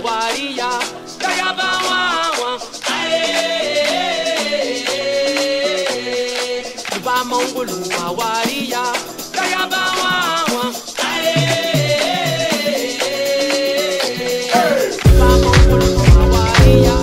waria, gaga ba wa aye, ba mongolu waria, gaga ba wa aye, ba mongolu waria.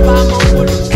Vamos por